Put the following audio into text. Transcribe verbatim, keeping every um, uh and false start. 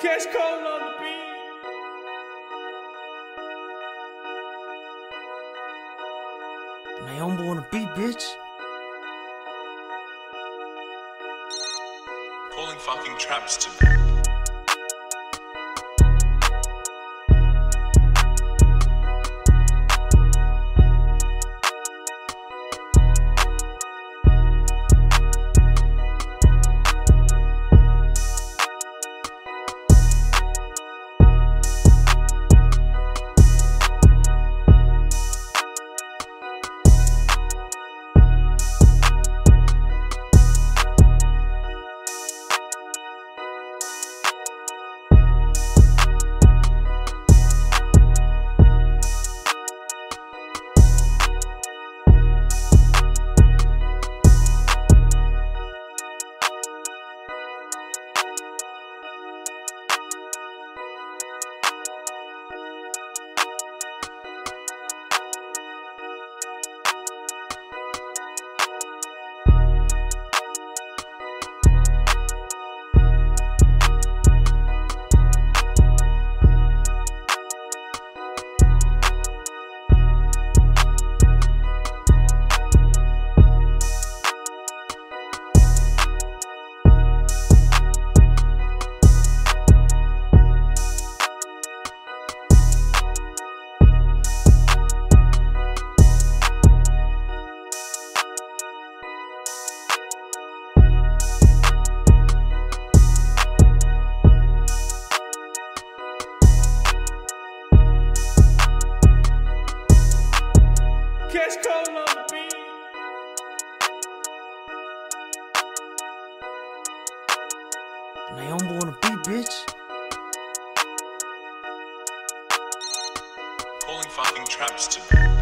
Cash Callin on the beat. Nyombo on the beat, bitch. Pulling fucking traps to Cash Callin on the beat. Nyombo on the beat, bitch. Pulling fucking traps to